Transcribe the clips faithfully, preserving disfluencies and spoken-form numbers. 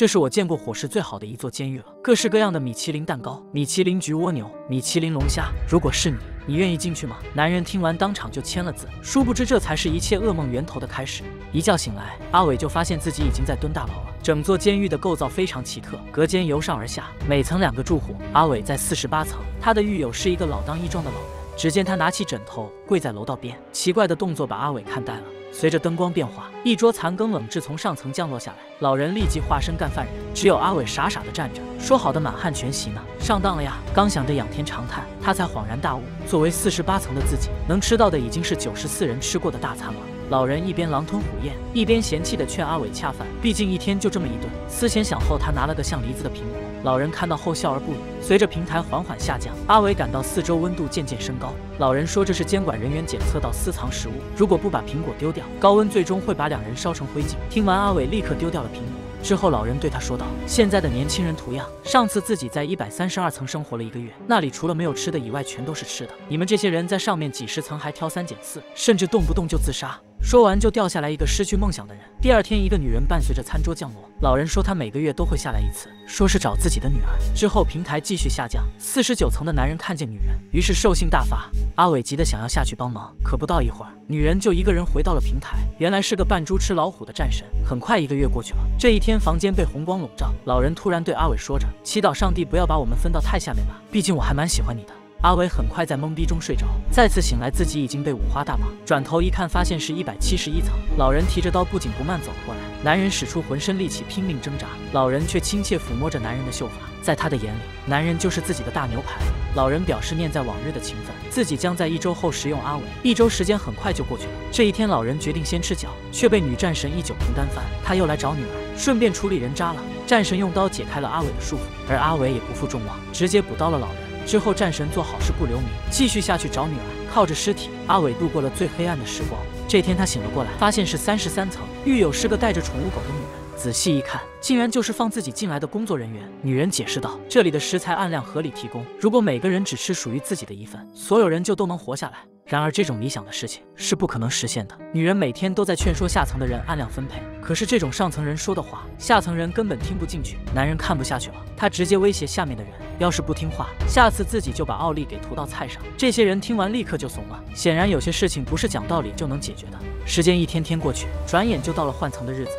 这是我见过伙食最好的一座监狱了，各式各样的米其林蛋糕、米其林焗蜗牛、米其林龙虾。如果是你，你愿意进去吗？男人听完当场就签了字，殊不知这才是一切噩梦源头的开始。一觉醒来，阿伟就发现自己已经在蹲大牢了。整座监狱的构造非常奇特，隔间由上而下，每层两个住户。阿伟在四十八层，他的狱友是一个老当益壮的老人。只见他拿起枕头跪在楼道边，奇怪的动作把阿伟看呆了。 随着灯光变化，一桌残羹冷炙从上层降落下来，老人立即化身干饭人，只有阿伟傻傻的站着。说好的满汉全席呢？上当了呀！刚想着仰天长叹，他才恍然大悟，作为四十八层的自己，能吃到的已经是九十四人吃过的大餐了。老人一边狼吞虎咽，一边嫌弃的劝阿伟恰饭，毕竟一天就这么一顿。思前想后，他拿了个像梨子的苹果。 老人看到后笑而不语。随着平台缓缓下降，阿伟感到四周温度渐渐升高。老人说这是监管人员检测到私藏食物，如果不把苹果丢掉，高温最终会把两人烧成灰烬。听完，阿伟立刻丢掉了苹果。之后，老人对他说道：“现在的年轻人图样，上次自己在一百三十二层生活了一个月，那里除了没有吃的以外，全都是吃的。你们这些人在上面几十层还挑三拣四，甚至动不动就自杀。” 说完就掉下来一个失去梦想的人。第二天，一个女人伴随着餐桌降落。老人说她每个月都会下来一次，说是找自己的女儿。之后平台继续下降，四十九层的男人看见女人，于是兽性大发。阿伟急得想要下去帮忙，可不到一会儿，女人就一个人回到了平台。原来是个扮猪吃老虎的战神。很快一个月过去了，这一天房间被红光笼罩。老人突然对阿伟说着：“祈祷上帝不要把我们分到太下面吧，毕竟我还蛮喜欢你的。” 阿伟很快在懵逼中睡着，再次醒来，自己已经被五花大绑。转头一看，发现是一百七十一层。老人提着刀不紧不慢走过来，男人使出浑身力气拼命挣扎，老人却亲切抚摸着男人的秀发。在他的眼里，男人就是自己的大牛排。老人表示念在往日的情分，自己将在一周后食用阿伟。一周时间很快就过去了，这一天老人决定先吃脚，却被女战神一酒平单翻。他又来找女儿，顺便处理人渣了。战神用刀解开了阿伟的束缚，而阿伟也不负众望，直接补刀了老人。 之后，战神做好事不留名，继续下去找女儿。靠着尸体，阿伟度过了最黑暗的时光。这天，他醒了过来，发现是三十三层，狱友是个带着宠物狗的女人。 仔细一看，竟然就是放自己进来的工作人员。女人解释道：“这里的食材按量合理提供，如果每个人只吃属于自己的一份，所有人就都能活下来。然而，这种理想的事情是不可能实现的。”女人每天都在劝说下层的人按量分配，可是这种上层人说的话，下层人根本听不进去。男人看不下去了，他直接威胁下面的人：“要是不听话，下次自己就把奥利给涂到菜上。”这些人听完立刻就怂了。显然，有些事情不是讲道理就能解决的。时间一天天过去，转眼就到了换层的日子。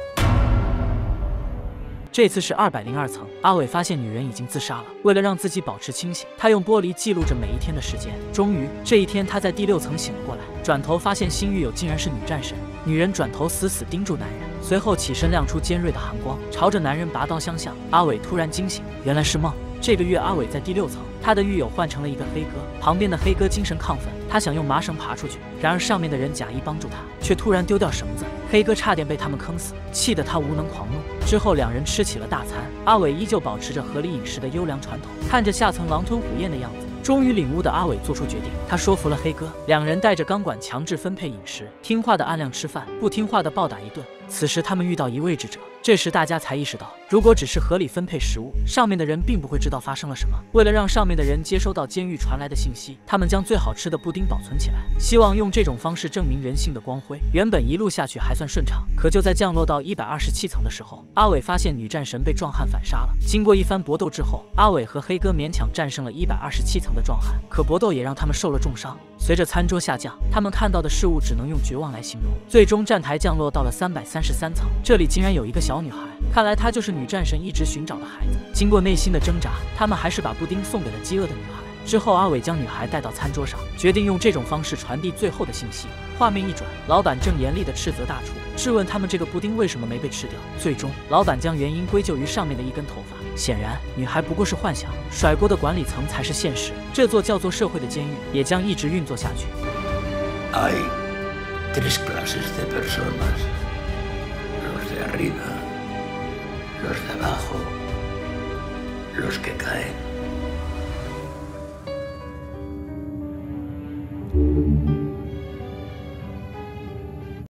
这次是二百零二层，阿伟发现女人已经自杀了。为了让自己保持清醒，他用玻璃记录着每一天的时间。终于，这一天他在第六层醒了过来，转头发现新狱友竟然是女战神。女人转头死死盯住男人，随后起身亮出尖锐的寒光，朝着男人拔刀相向。阿伟突然惊醒，原来是梦。这个月阿伟在第六层，他的狱友换成了一个黑哥，旁边的黑哥精神亢奋，他想用麻绳爬出去，然而上面的人假意帮助他，却突然丢掉绳子。 黑哥差点被他们坑死，气得他无能狂怒。之后，两人吃起了大餐。阿伟依旧保持着合理饮食的优良传统，看着下层狼吞虎咽的样子，终于领悟的阿伟做出决定。他说服了黑哥，两人带着钢管强制分配饮食，听话的按量吃饭，不听话的暴打一顿。此时，他们遇到一位智者。 这时，大家才意识到，如果只是合理分配食物，上面的人并不会知道发生了什么。为了让上面的人接收到监狱传来的信息，他们将最好吃的布丁保存起来，希望用这种方式证明人性的光辉。原本一路下去还算顺畅，可就在降落到一百二十七层的时候，阿伟发现女战神被壮汉反杀了。经过一番搏斗之后，阿伟和黑哥勉强战胜了一百二十七层的壮汉，可搏斗也让他们受了重伤。随着餐桌下降，他们看到的事物只能用绝望来形容。最终，站台降落到了三百三十三层，这里竟然有一个小。 小女孩，看来她就是女战神一直寻找的孩子。经过内心的挣扎，他们还是把布丁送给了饥饿的女孩。之后，阿伟将女孩带到餐桌上，决定用这种方式传递最后的信息。画面一转，老板正严厉地斥责大厨，质问他们这个布丁为什么没被吃掉。最终，老板将原因归咎于上面的一根头发。显然，女孩不过是幻想，甩锅的管理层才是现实。这座叫做社会的监狱也将一直运作下去。Hay tres clases de personas, los de arriba. Los de abajo, los que caen.